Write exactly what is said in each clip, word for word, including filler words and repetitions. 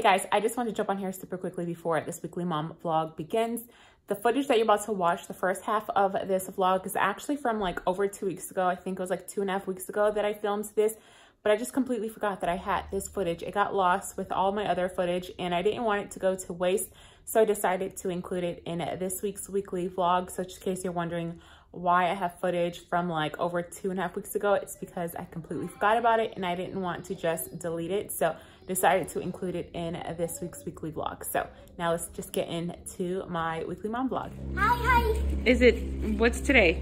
Hey guys, I just wanted to jump on here super quickly before this weekly mom vlog begins. The footage that you're about to watch, the first half of this vlog, is actually from like over two weeks ago. I think it was like two and a half weeks ago that I filmed this, but I just completely forgot that I had this footage. It got lost with all my other footage and I didn't want it to go to waste, so I decided to include it in this week's weekly vlog. So just in case you're wondering why I have footage from like over two and a half weeks ago, it's because I completely forgot about it and I didn't want to just delete it, so decided to include it in this week's weekly vlog. So now let's just get into my weekly mom vlog. Hi, hi. Is it, what's today?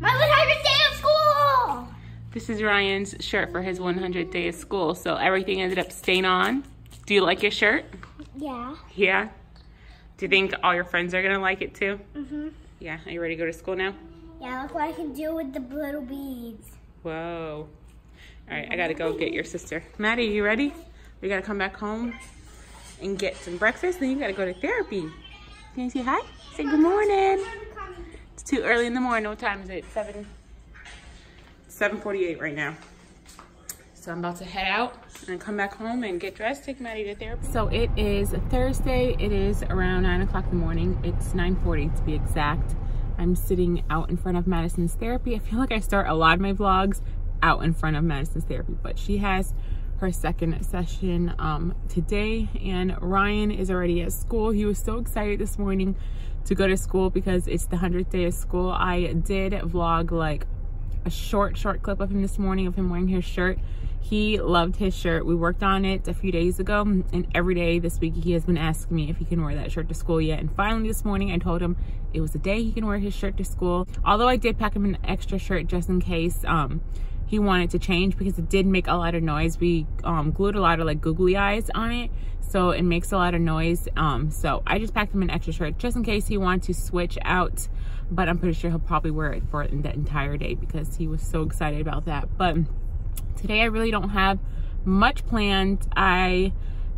My one hundredth day of school. This is Ryan's shirt for his one hundredth day of school. So everything ended up staying on. Do you like your shirt? Yeah. Yeah? Do you think all your friends are gonna like it too? Mm-hmm. Yeah, are you ready to go to school now? Yeah, look what I can do with the little beads. Whoa. All right, I gotta go get your sister. Maddie, you ready? We gotta come back home and get some breakfast, then you gotta go to therapy. Can you say hi? Say good morning. It's too early in the morning. What time is it? Seven. seven forty-eight right now. So I'm about to head out and come back home and get dressed, take Maddie to therapy. So it is Thursday. It is around nine o'clock in the morning. It's nine forty to be exact. I'm sitting out in front of Madison's therapy. I feel like I start a lot of my vlogs out in front of Madison's therapy, but she has her second session um, today, and Ryan is already at school. He was so excited this morning to go to school because it's the one hundredth day of school. I did vlog like a short, short clip of him this morning, of him wearing his shirt. He loved his shirt. We worked on it a few days ago, and every day this week he has been asking me if he can wear that shirt to school yet. And finally this morning I told him it was the day he can wear his shirt to school. Although I did pack him an extra shirt just in case um, he wanted to change, because it did make a lot of noise. We um, glued a lot of like googly eyes on it, so it makes a lot of noise. Um, so I just packed him an extra shirt just in case he wanted to switch out, but I'm pretty sure he'll probably wear it for the entire day because he was so excited about that. But today I really don't have much planned. I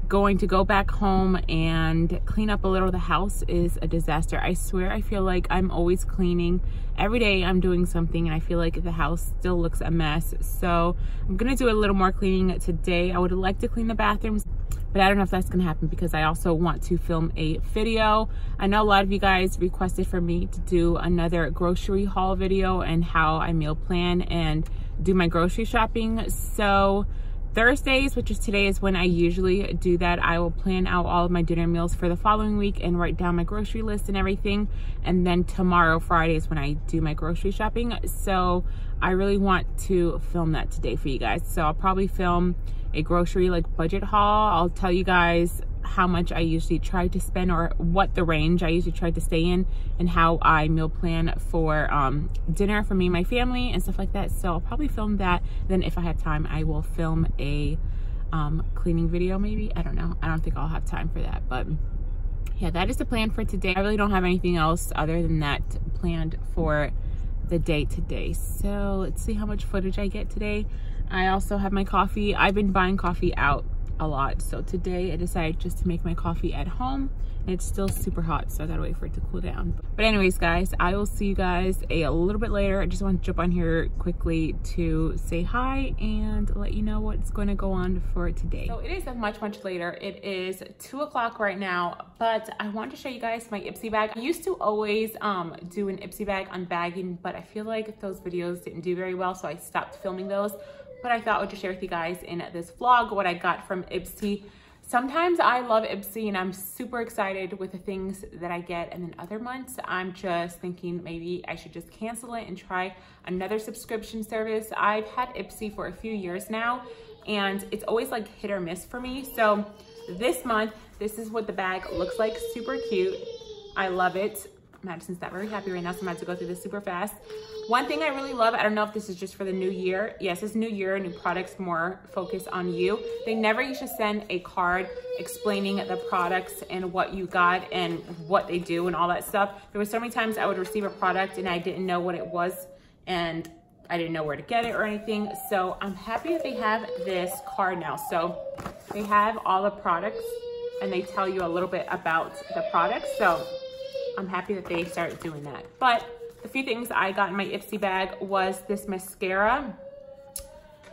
going to go back home and clean up a little. The house is a disaster. I swear I feel like I'm always cleaning. Every day I'm doing something and I feel like the house still looks a mess. So I'm gonna do a little more cleaning today. I would like to clean the bathrooms, but I don't know if that's gonna happen because I also want to film a video. I know a lot of you guys requested for me to do another grocery haul video and how I meal plan and do my grocery shopping. So Thursdays, which is today, is when I usually do that. I will plan out all of my dinner meals for the following week and write down my grocery list and everything. And then tomorrow, Friday, is when I do my grocery shopping. So I really want to film that today for you guys. So I'll probably film a grocery like budget haul. I'll tell you guys how much I usually try to spend, or what the range I usually try to stay in, and how I meal plan for um, dinner for me and my family and stuff like that. So I'll probably film that. Then if I have time, I will film a um, cleaning video maybe. I don't know. I don't think I'll have time for that, but yeah, that is the plan for today. I really don't have anything else other than that planned for the day today. So let's see how much footage I get today. I also have my coffee. I've been buying coffee out a lot, so today I decided just to make my coffee at home, and it's still super hot, so I gotta wait for it to cool down. But anyways guys, I will see you guys a, a little bit later. I just want to jump on here quickly to say hi and let you know what's going to go on for today. So it is much much later. It is two o'clock right now, but I want to show you guys my Ipsy bag. I used to always um do an Ipsy bag unbagging, but I feel like those videos didn't do very well, so I stopped filming those. But I thought I would just share with you guys in this vlog what I got from Ipsy. Sometimes I love Ipsy and I'm super excited with the things that I get, and then other months I'm just thinking maybe I should just cancel it and try another subscription service. I've had Ipsy for a few years now and it's always like hit or miss for me. So this month, this is what the bag looks like. Super cute. I love it. Madison's not very happy right now, so I'm about to go through this super fast. One thing I really love, I don't know if this is just for the new year. Yes, it's new year, new products, more focus on you. They never used to send a card explaining the products and what you got and what they do and all that stuff. There were so many times I would receive a product and I didn't know what it was and I didn't know where to get it or anything. So I'm happy that they have this card now. So they have all the products and they tell you a little bit about the products. So I'm happy that they start doing that. But a few things I got in my Ipsy bag was this mascara.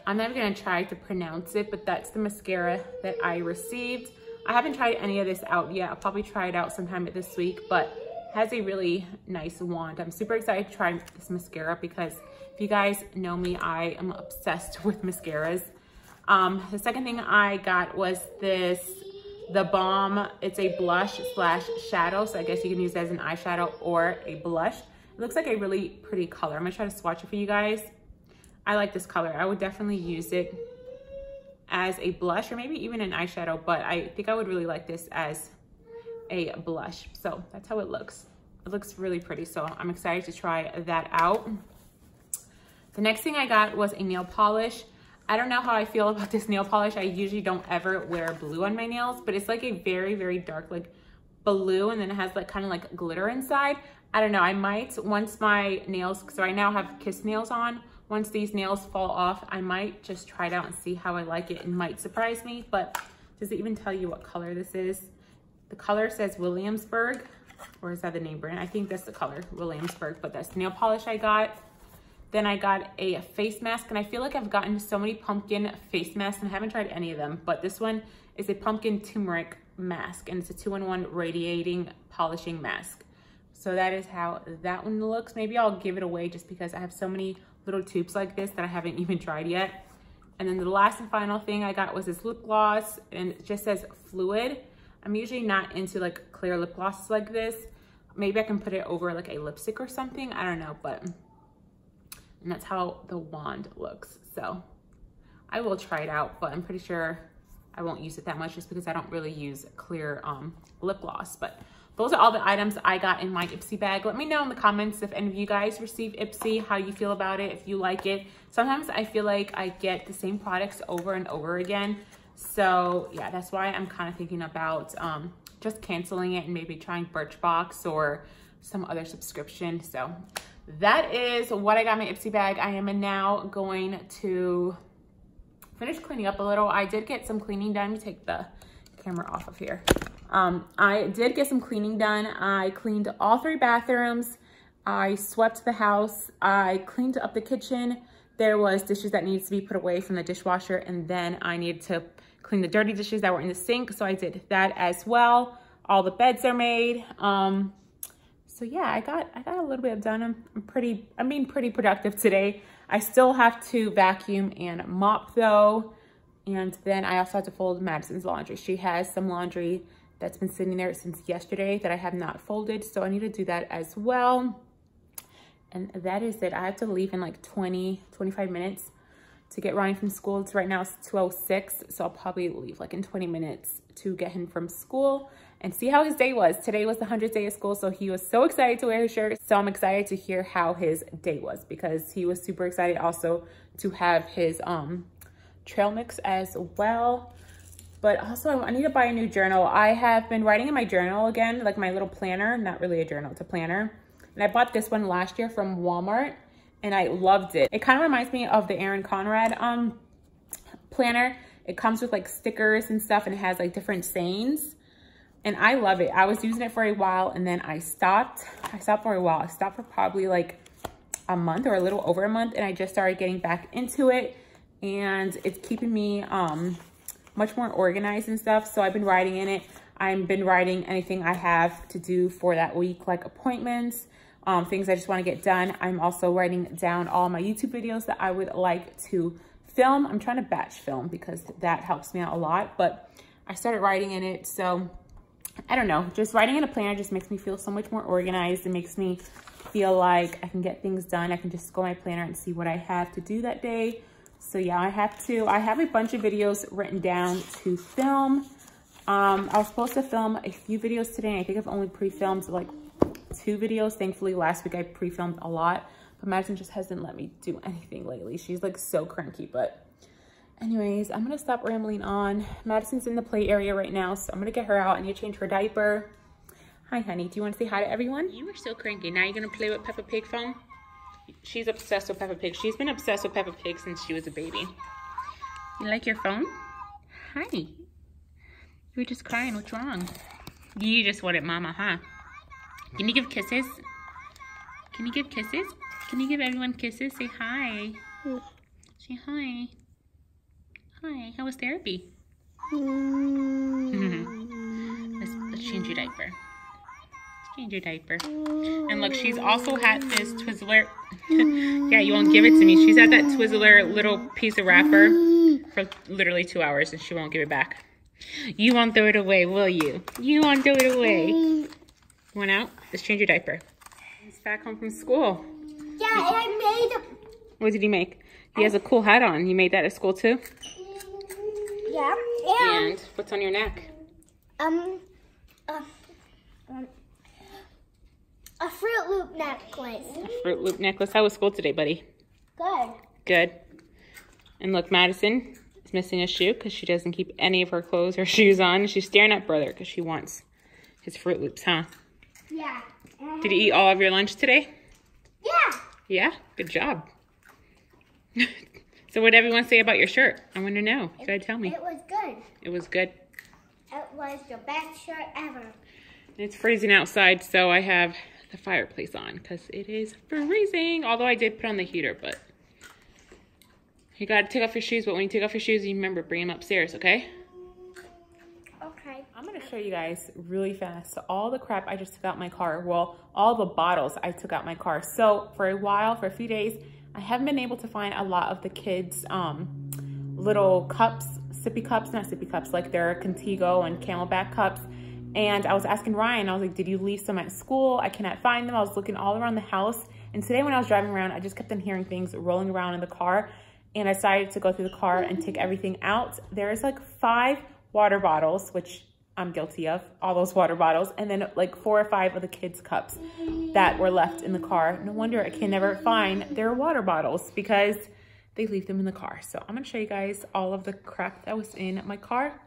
I'm not even gonna try to pronounce it, but that's the mascara that I received. I haven't tried any of this out yet. I'll probably try it out sometime this week, but has a really nice wand. I'm super excited to try this mascara because if you guys know me, I am obsessed with mascaras. Um, the second thing I got was this, the Balm. It's a blush slash shadow, so I guess you can use it as an eyeshadow or a blush. It looks like a really pretty color. I'm gonna try to swatch it for you guys. I like this color. I would definitely use it as a blush or maybe even an eyeshadow, but I think I would really like this as a blush. So that's how it looks. It looks really pretty, so I'm excited to try that out. The next thing I got was a nail polish. I don't know how I feel about this nail polish. I usually don't ever wear blue on my nails, but it's like a very, very dark like blue, and then it has like kind of like glitter inside. I don't know, I might, once my nails, so I now have kiss nails on, once these nails fall off, I might just try it out and see how I like it. It might surprise me, but does it even tell you what color this is? The color says Williamsburg, or is that the name brand? I think that's the color, Williamsburg, but that's the nail polish I got. Then I got a face mask, and I feel like I've gotten so many pumpkin face masks, and I haven't tried any of them, but this one is a pumpkin turmeric mask, and it's a two in one radiating polishing mask. So that is how that one looks. Maybe I'll give it away just because I have so many little tubes like this that I haven't even tried yet. And then the last and final thing I got was this lip gloss, and it just says fluid. I'm usually not into like clear lip glosses like this. Maybe I can put it over like a lipstick or something, I don't know, but, and that's how the wand looks. So I will try it out, but I'm pretty sure I won't use it that much just because I don't really use clear um, lip gloss. But those are all the items I got in my Ipsy bag. Let me know in the comments if any of you guys receive Ipsy, how you feel about it, if you like it. Sometimes I feel like I get the same products over and over again. So yeah, that's why I'm kind of thinking about um, just canceling it and maybe trying Birchbox or some other subscription. So that is what I got in my Ipsy bag. I am now going to finish cleaning up a little. I did get some cleaning done. Let me take the camera off of here. Um, I did get some cleaning done. I cleaned all three bathrooms. I swept the house. I cleaned up the kitchen. There was dishes that needs to be put away from the dishwasher, and then I needed to clean the dirty dishes that were in the sink. So I did that as well. All the beds are made. Um, so yeah, I got, I got a little bit done. I'm, I'm pretty, I'm being pretty productive today. I still have to vacuum and mop though. And then I also have to fold Madison's laundry. She has some laundry that's been sitting there since yesterday that I have not folded, so I need to do that as well. And that is it. I have to leave in like twenty, twenty-five minutes to get Ryan from school. It's right now it's two oh six, so I'll probably leave like in twenty minutes to get him from school and see how his day was. Today was the hundredth day of school, so he was so excited to wear his shirt. So I'm excited to hear how his day was because he was super excited also to have his um, trail mix as well. But also I need to buy a new journal. I have been writing in my journal again, like my little planner, not really a journal, it's a planner. And I bought this one last year from Walmart and I loved it. It kind of reminds me of the Erin Condren um, planner. It comes with like stickers and stuff and it has like different sayings. And I love it. I was using it for a while and then I stopped. I stopped for a while. I stopped for probably like a month or a little over a month, and I just started getting back into it, and it's keeping me um, much more organized and stuff. So I've been writing in it. I've been writing anything I have to do for that week, like appointments, um, things I just want to get done. I'm also writing down all my YouTube videos that I would like to film. I'm trying to batch film because that helps me out a lot, but I started writing in it. So I don't know, just writing in a planner just makes me feel so much more organized. It makes me feel like I can get things done. I can just go in my planner and see what I have to do that day. So yeah, I have to, I have a bunch of videos written down to film. Um, I was supposed to film a few videos today. I think I've only pre-filmed like two videos. Thankfully, last week I pre-filmed a lot, but Madison just hasn't let me do anything lately. She's like so cranky, but anyways, I'm gonna stop rambling on. Madison's in the play area right now, so I'm gonna get her out. I need to change her diaper. Hi, honey, do you wanna say hi to everyone? You are so cranky. Now you're gonna play with Peppa Pig foam? She's obsessed with Peppa Pig. She's been obsessed with Peppa Pig since she was a baby. You like your phone? Hi. You were just crying. What's wrong? You just wanted mama, huh? Can you give kisses? Can you give kisses? Can you give everyone kisses? Say hi. Say hi. Hi. How was therapy? let's, let's change your diaper. Let's change your diaper. And look, she's also had this Twizzler. Yeah, you won't give it to me. She's had that Twizzler little piece of wrapper for literally two hours, and she won't give it back. You won't throw it away, will you? You won't throw it away. One out. Let's change your diaper. He's back home from school. Yeah, and I made a... What did he make? He has a cool hat on. You made that at school too? Yeah. And, and what's on your neck? Um, uh, um, a Fruit Loop necklace. A Fruit Loop necklace. How was school today, buddy? Good. Good. And look, Madison is missing a shoe because she doesn't keep any of her clothes or shoes on. She's staring at brother because she wants his Fruit Loops, huh? Yeah. Did you eat all of your lunch today? Yeah. Yeah? Good job. So what did everyone say about your shirt? I want to know. Go ahead, tell me. It was good. It was good. It was the best shirt ever. It's freezing outside, so I have the fireplace on because it is freezing. Although I did put on the heater, but you got to take off your shoes. But when you take off your shoes, you remember, bring them upstairs, okay? Okay. I'm going to show you guys really fast. So all the crap I just took out my car. Well, all the bottles I took out my car. So for a while, for a few days, I haven't been able to find a lot of the kids' um, little cups, sippy cups, not sippy cups, like their Contigo and CamelBak cups. And I was asking Ryan, I was like, did you leave some at school? I cannot find them. I was looking all around the house. And today when I was driving around, I just kept on hearing things rolling around in the car. And I decided to go through the car and take everything out. There's like five water bottles, which I'm guilty of, all those water bottles. And then like four or five of the kids' cups that were left in the car. No wonder I can never find their water bottles because they leave them in the car. So I'm gonna show you guys all of the crap that was in my car.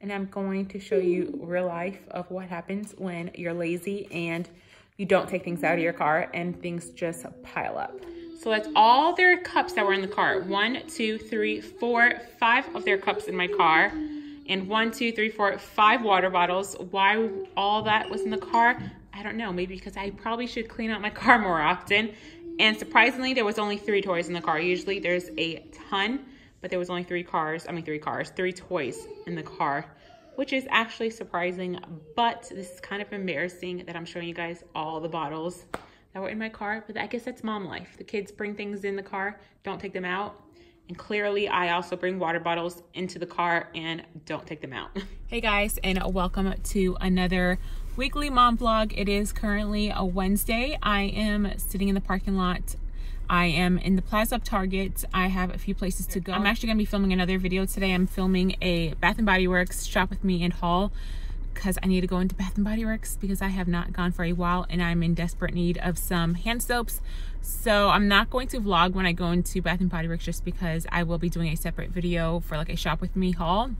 And I'm going to show you real life of what happens when you're lazy and you don't take things out of your car and things just pile up. So that's all their cups that were in the car. One, two, three, four, five of their cups in my car. And one, two, three, four, five water bottles. Why all that was in the car? I don't know. Maybe because I probably should clean out my car more often. And surprisingly, there was only three toys in the car. Usually there's a ton, but there was only three cars. I mean, three cars, three toys in the car, which is actually surprising. But this is kind of embarrassing that I'm showing you guys all the bottles that were in my car. But I guess that's mom life. The kids bring things in the car, don't take them out. And clearly, I also bring water bottles into the car and don't take them out. Hey guys, and welcome to another weekly mom vlog. It is currently a Wednesday. I am sitting in the parking lot. I am in the plaza of Target. I have a few places to go. I'm actually gonna be filming another video today. I'm filming a Bath and Body Works shop with me and haul because I need to go into Bath and Body Works because I have not gone for a while and I'm in desperate need of some hand soaps. So I'm not going to vlog when I go into Bath and Body Works just because I will be doing a separate video for like a shop with me haul.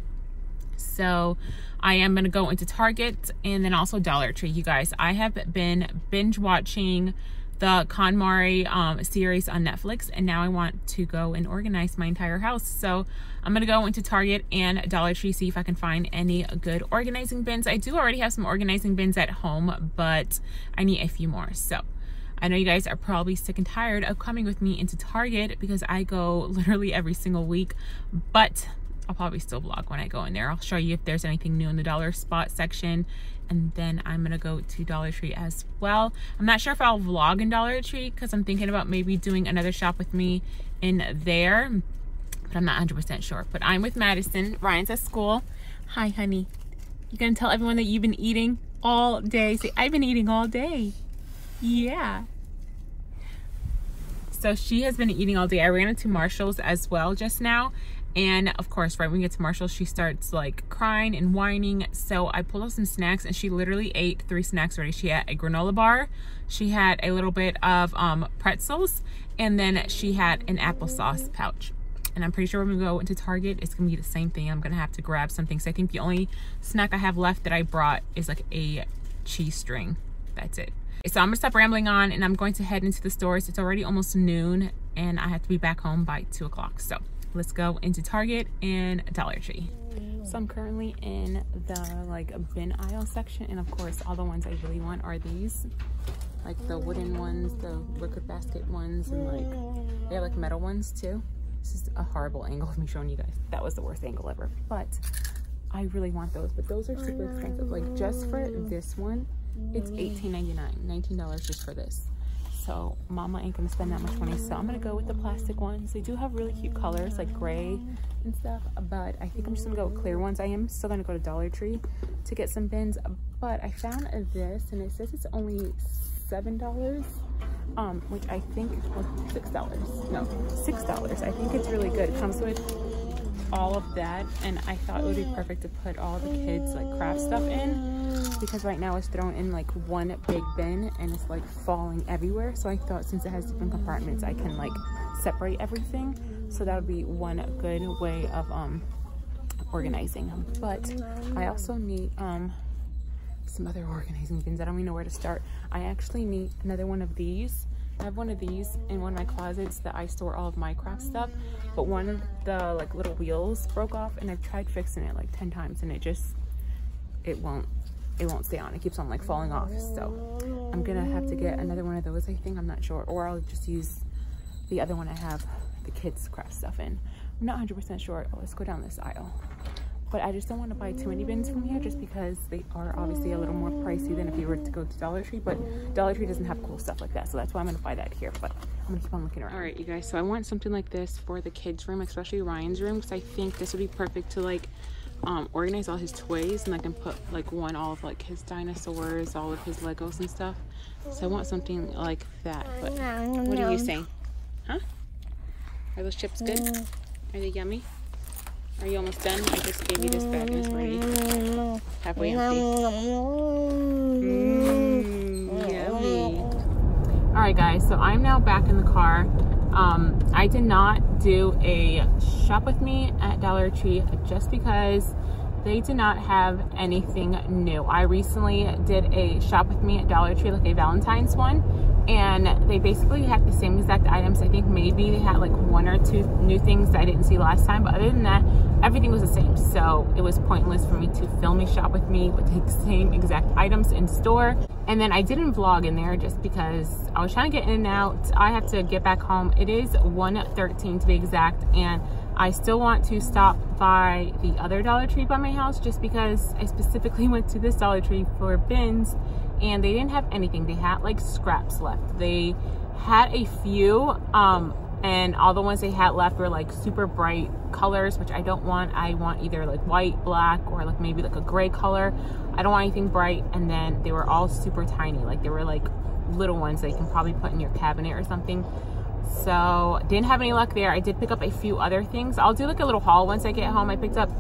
So I am gonna go into Target and then also Dollar Tree, you guys. I have been binge watching the KonMari um, series on Netflix, and now I want to go and organize my entire house. So I'm gonna go into Target and Dollar Tree, see if I can find any good organizing bins. I do already have some organizing bins at home, but I need a few more. So I know you guys are probably sick and tired of coming with me into Target because I go literally every single week, but I'll probably still vlog when I go in there. I'll show you if there's anything new in the dollar spot section. And then I'm gonna go to Dollar Tree as well. I'm not sure if I'll vlog in Dollar Tree because I'm thinking about maybe doing another shop with me in there, but I'm not one hundred percent sure. But I'm with Madison. Ryan's at school. Hi, honey. You gonna tell everyone that you've been eating all day? Say, I've been eating all day. Yeah. So she has been eating all day. I ran into Marshall's as well just now. And of course, right when we get to Marshall, she starts like crying and whining. So I pulled up some snacks and she literally ate three snacks already. She had a granola bar, she had a little bit of um, pretzels, and then she had an applesauce pouch. And I'm pretty sure when we go into Target, it's gonna be the same thing. I'm gonna have to grab something. So I think the only snack I have left that I brought is like a cheese string. That's it. So I'm gonna stop rambling on and I'm going to head into the stores. It's already almost noon and I have to be back home by two o'clock. So let's go into Target and Dollar Tree. So I'm currently in the like bin aisle section, and of course all the ones I really want are these, like the wooden ones, the wicker basket ones, and like they have like metal ones too. This is a horrible angle of me showing you guys. That was the worst angle ever, but I really want those, but those are super expensive. Like just for this one, it's eighteen ninety-nine, nineteen dollars just for this. So mama ain't gonna spend that much money, so I'm gonna go with the plastic ones. They do have really cute colors like gray and stuff, but I think I'm just gonna go with clear ones. I am still gonna go to Dollar Tree to get some bins, but I found this and it says it's only seven dollars, um which I think was six dollars. No, six dollars. I think it's really good. It comes with all of that, and I thought it would be perfect to put all the kids like craft stuff in, because right now it's thrown in like one big bin and it's like falling everywhere. So I thought since it has different compartments, I can like separate everything, so that would be one good way of um organizing them. But I also need um some other organizing bins. I don't even know where to start. I actually need another one of these. I have one of these in one of my closets that I store all of my craft stuff, but one of the like little wheels broke off, and I've tried fixing it like ten times, and it just it won't it won't stay on. It keeps on like falling off. So I'm gonna have to get another one of those, I think. I'm not sure, or I'll just use the other one I have the kids craft stuff in. I'm not one hundred percent sure. Oh, let's go down this aisle. But I just don't want to buy too many bins from here, just because they are obviously a little more pricey than if you were to go to Dollar Tree, but Dollar Tree doesn't have cool stuff like that, so that's why I'm going to buy that here, but I'm going to keep on looking around. All right, you guys, so I want something like this for the kids' room, especially Ryan's room, because I think this would be perfect to, like, um, organize all his toys, and I can put, like, one, all of, like, his dinosaurs, all of his Legos and stuff, so I want something like that, but what are you saying? Huh? Are those chips good? Are they yummy? Are you almost done? I just gave you this bag and it's already halfway empty. Mm, yummy. Alright guys, so I'm now back in the car. Um, I did not do a shop with me at Dollar Tree just because they did not have anything new. I recently did a shop with me at Dollar Tree, like a Valentine's one, and they basically had the same exact items. I think maybe they had like one or two new things that I didn't see last time, but other than that, everything was the same. So it was pointless for me to film a shop with me with the same exact items in store. And then I didn't vlog in there just because I was trying to get in and out. I have to get back home. It is one thirteen to be exact, and I still want to stop by the other Dollar Tree by my house, just because I specifically went to this Dollar Tree for bins and they didn't have anything. They had like scraps left. They had a few, um, and all the ones they had left were like super bright colors, which I don't want. I want either like white, black, or like maybe like a gray color. I don't want anything bright. And then they were all super tiny. Like they were like little ones that you can probably put in your cabinet or something. So didn't have any luck there. I did pick up a few other things. I'll do like a little haul once I get home. I picked up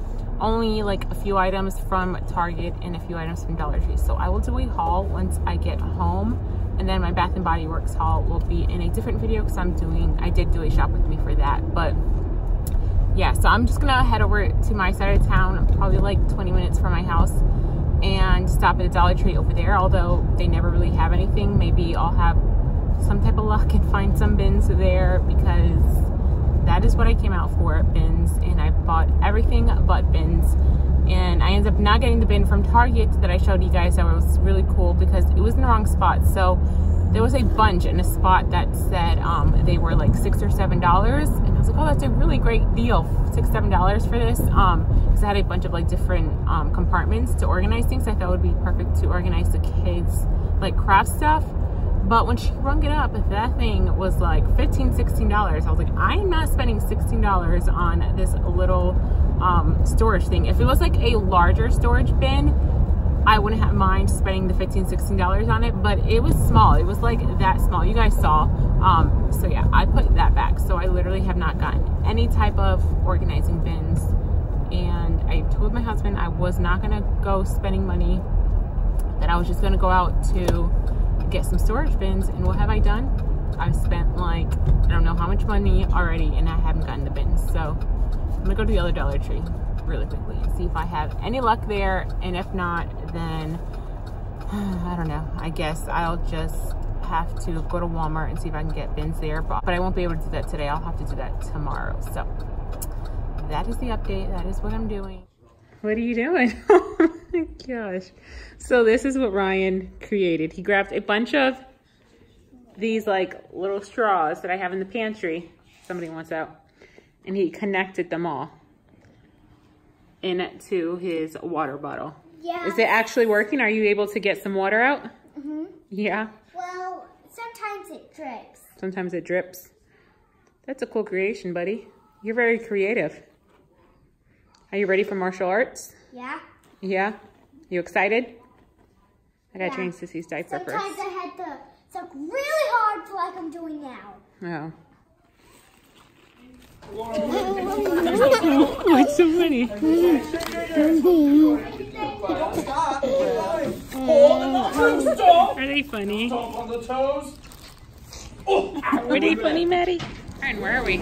only like a few items from Target and a few items from Dollar Tree. So I will do a haul once I get home. And then my Bath and Body Works haul will be in a different video, because I'm doing, I did do a shop with me for that. But yeah, so I'm just gonna head over to my side of town, probably like twenty minutes from my house, and stop at a Dollar Tree over there. Although they never really have anything, maybe I'll have some type of luck and find some bins there, because that is what I came out for, bins, and I bought everything but bins. And I ended up not getting the bin from Target that I showed you guys that was really cool, because it was in the wrong spot. So there was a bunch in a spot that said um, they were like six or seven dollars, and I was like, oh, that's a really great deal, six, seven dollars for this, um, because I had a bunch of like different um, compartments to organize things. I thought it would be perfect to organize the kids like craft stuff. But when she rung it up, that thing was like fifteen, sixteen dollars. I was like, I'm not spending sixteen dollars on this little um, storage thing. If it was like a larger storage bin, I wouldn't have mind spending the fifteen, sixteen dollars on it, but it was small. It was like that small. You guys saw. Um, so yeah, I put that back. So I literally have not gotten any type of organizing bins. And I told my husband I was not gonna go spending money, that I was just gonna go out to get some storage bins. And what have I done? I've spent like I don't know how much money already, and I haven't gotten the bins. So I'm gonna go to the other Dollar Tree really quickly and see if I have any luck there, and if not, then I don't know, I guess I'll just have to go to Walmart and see if I can get bins there, but, but I won't be able to do that today. I'll have to do that tomorrow. So that is the update. That is what I'm doing. What are you doing? Oh my gosh. So this is what Ryan created. He grabbed a bunch of these like little straws that I have in the pantry. Somebody wants out. And he connected them all. into his water bottle. Yeah. Is it actually working? Are you able to get some water out? Mm-hmm. Yeah. Well, sometimes it drips. Sometimes it drips. That's a cool creation, buddy. You're very creative. Are you ready for martial arts? Yeah. Yeah? You excited? I gotta yeah. change Sissy's diaper sometimes first. Sometimes I had to suck really hard like I'm doing now. Oh. That's so funny. Are they funny? Are they funny, Maddie? Erin, where are we?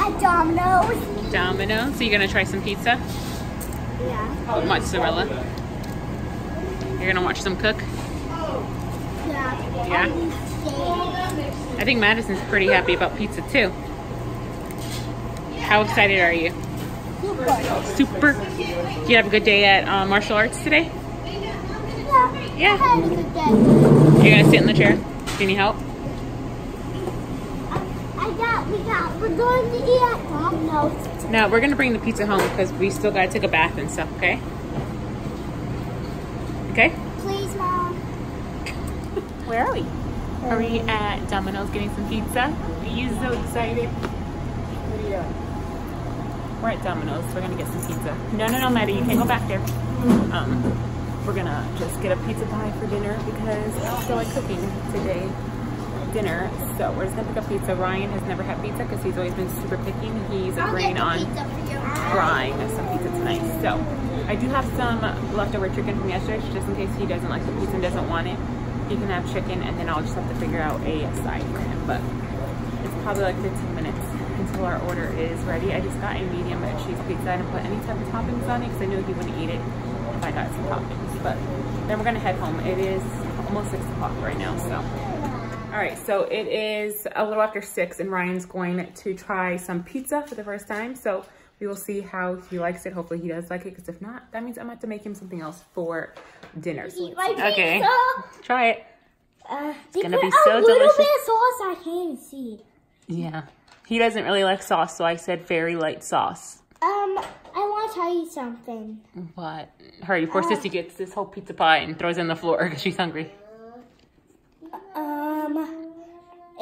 At Domino's. Domino's? So you're gonna try some pizza? Yeah. Mozzarella. You're gonna watch them cook? Yeah. Yeah. I think Madison's pretty happy about pizza too. How excited are you? Super. Did you have a good day at uh, martial arts today? Yeah. Yeah. I had a good day. You're gonna sit in the chair. Do you need help? I got. We got. We're going to eat at Domino's. No, we're gonna bring the pizza home because we still gotta take a bath and stuff. Okay. Okay. Please, Mom. Where are we? Are we at Domino's getting some pizza? Are you so excited? We're at Domino's, we're gonna get some pizza. No, no, no, Maddie, you can't go back there. Um, we're gonna just get a pizza pie for dinner because I also like cooking today, dinner. So we're just gonna pick up pizza. Ryan has never had pizza because he's always been super picky. He's agreeing on frying some pizza tonight. So I do have some leftover chicken from yesterday just in case he doesn't like the pizza and doesn't want it. He can have chicken and then I'll just have to figure out a side for him. But it's probably like fifteen minutes. Until our order is ready. I just got a medium cheese pizza. I didn't put any type of toppings on it because I knew he wouldn't eat it if I got some toppings. But then we're gonna head home. It is almost six o'clock right now, so. All right, so it is a little after six and Ryan's going to try some pizza for the first time. So we will see how he likes it. Hopefully he does like it because if not, that means I'm gonna have to make him something else for dinner. So okay, try it. Uh, it's gonna be so delicious. A little bit of sauce I can't even see. Yeah. He doesn't really like sauce, so I said very light sauce. Um, I want to tell you something. What? Hurry, before uh, Sissy gets this whole pizza pie and throws it on the floor because she's hungry. Um,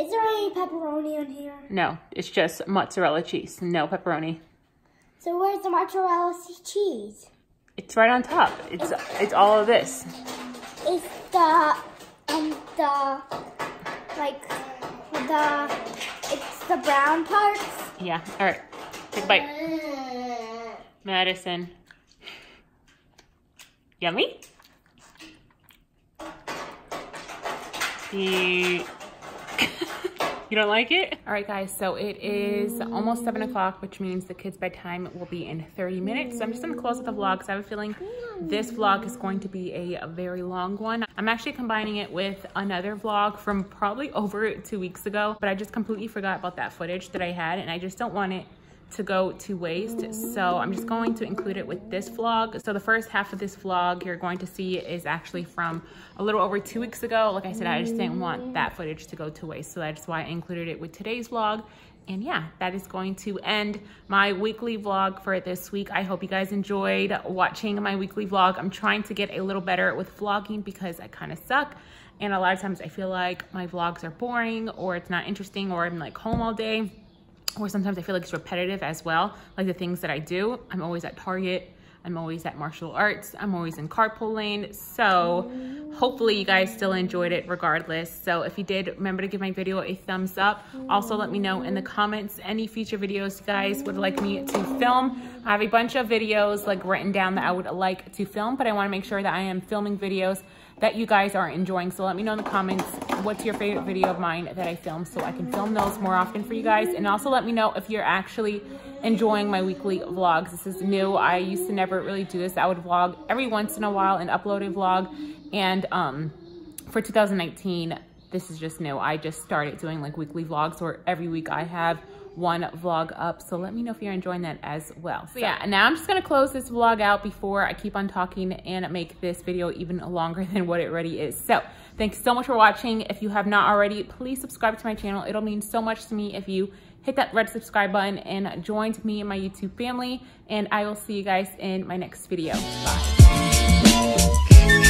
is there any pepperoni on here? No, it's just mozzarella cheese. No pepperoni. So where's the mozzarella cheese? It's right on top. It's it's, it's all of this. It's the, um, the, like, the... It's the brown parts. Yeah. All right. Take a bite. Madison. Yummy? You don't like it? All right, guys. So it is almost seven o'clock, which means the kids' bedtime will be in thirty minutes. So I'm just going to close out the vlog because I have a feeling this vlog is going to be a very long one. I'm actually combining it with another vlog from probably over two weeks ago, but I just completely forgot about that footage that I had and I just don't want it to go to waste. So I'm just going to include it with this vlog. So the first half of this vlog you're going to see is actually from a little over two weeks ago. Like I said, I just didn't want that footage to go to waste. So that's why I included it with today's vlog. And yeah, that is going to end my weekly vlog for this week. I hope you guys enjoyed watching my weekly vlog. I'm trying to get a little better with vlogging because I kind of suck. And a lot of times I feel like my vlogs are boring or it's not interesting or I'm like home all day. Or sometimes I feel like it's repetitive as well. Like the things that I do, I'm always at Target. I'm always at martial arts. I'm always in carpool lane. So hopefully you guys still enjoyed it regardless. So if you did, remember to give my video a thumbs up. Also let me know in the comments any future videos you guys would like me to film. I have a bunch of videos like written down that I would like to film, but I wanna make sure that I am filming videos that you guys are enjoying. So let me know in the comments, what's your favorite video of mine that I filmed so I can film those more often for you guys. And also let me know if you're actually enjoying my weekly vlogs. This is new. I used to never really do this. I would vlog every once in a while and upload a vlog. And um, for two thousand nineteen, this is just new. I just started doing like weekly vlogs where every week I have one vlog up. So let me know if you're enjoying that as well. So yeah, and now I'm just gonna close this vlog out before I keep on talking and make this video even longer than what it already is. So thanks so much for watching. If you have not already, please subscribe to my channel. It'll mean so much to me if you hit that red subscribe button and join me and my YouTube family. And I will see you guys in my next video. Bye.